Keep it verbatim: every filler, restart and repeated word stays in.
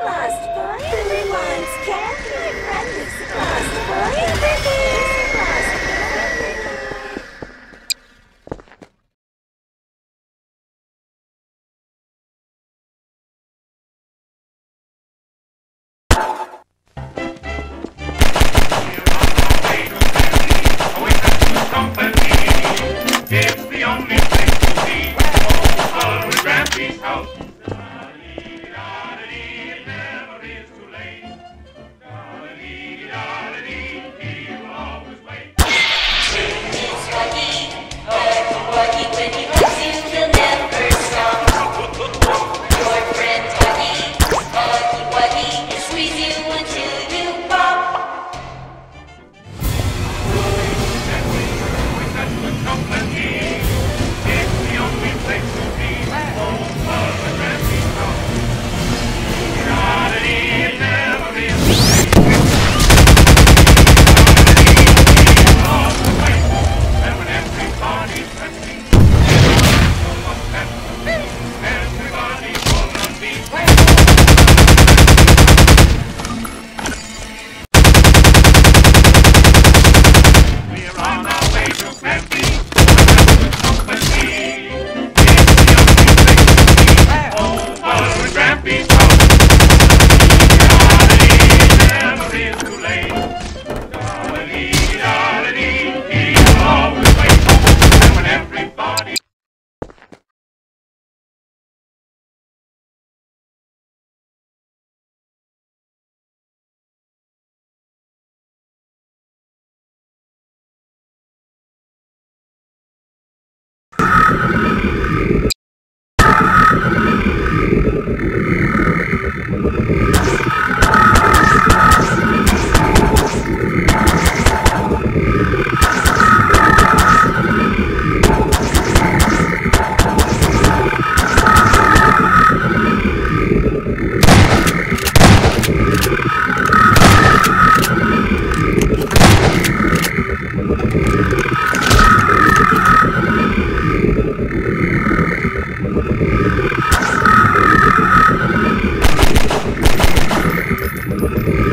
Lost boy, everyone's character Thank you.